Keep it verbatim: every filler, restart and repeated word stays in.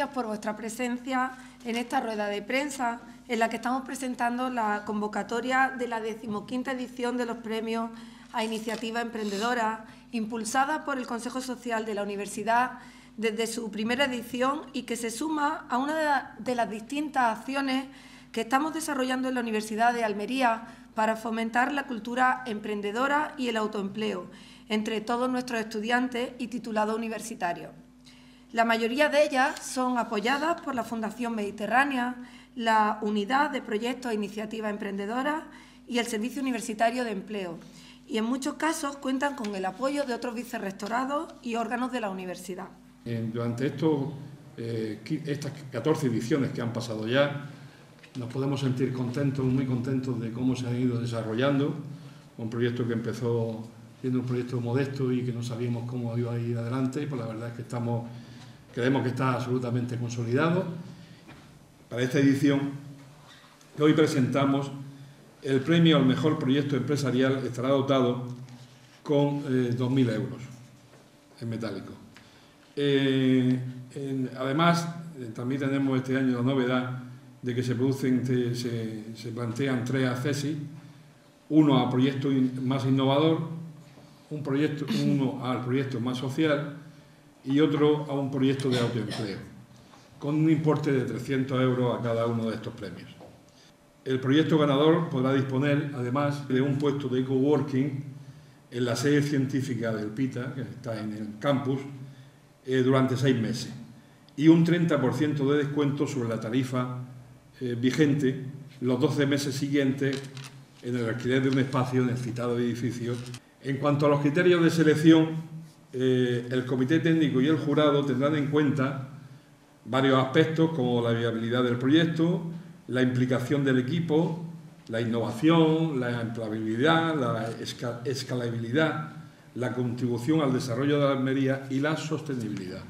gracias por vuestra presencia en esta rueda de prensa en la que estamos presentando la convocatoria de la decimoquinta edición de los premios a Iniciativa Emprendedora, impulsada por el Consejo Social de la Universidad desde su primera edición y que se suma a una de las distintas acciones que estamos desarrollando en la Universidad de Almería para fomentar la cultura emprendedora y el autoempleo entre todos nuestros estudiantes y titulados universitarios. La mayoría de ellas son apoyadas por la Fundación Mediterránea, la Unidad de Proyectos e Iniciativa Emprendedora y el Servicio Universitario de Empleo, y en muchos casos cuentan con el apoyo de otros vicerrectorados y órganos de la universidad. Durante estos, eh, estas catorce ediciones que han pasado ya, nos podemos sentir contentos, muy contentos de cómo se han ido desarrollando. Un proyecto que empezó siendo un proyecto modesto y que no sabíamos cómo iba a ir adelante, pues la verdad es que estamos, creemos que está absolutamente consolidado. Para esta edición que hoy presentamos, el premio al mejor proyecto empresarial estará dotado con eh, dos mil euros en metálico. Eh, en, además, eh, también tenemos este año la novedad de que se producen, te, se, se plantean tres accesos: uno a proyecto in, más innovador, un proyecto, uno al proyecto más social y otro a un proyecto de autoempleo, con un importe de trescientos euros a cada uno de estos premios. El proyecto ganador podrá disponer, además, de un puesto de coworking en la sede científica del PITA, que está en el campus, eh, durante seis meses, y un treinta por ciento de descuento sobre la tarifa eh, vigente los doce meses siguientes en el alquiler de un espacio en el citado edificio. En cuanto a los criterios de selección, eh, el comité técnico y el jurado tendrán en cuenta varios aspectos como la viabilidad del proyecto, la implicación del equipo, la innovación, la empleabilidad, la esca- escalabilidad, la contribución al desarrollo de la Almería y la sostenibilidad.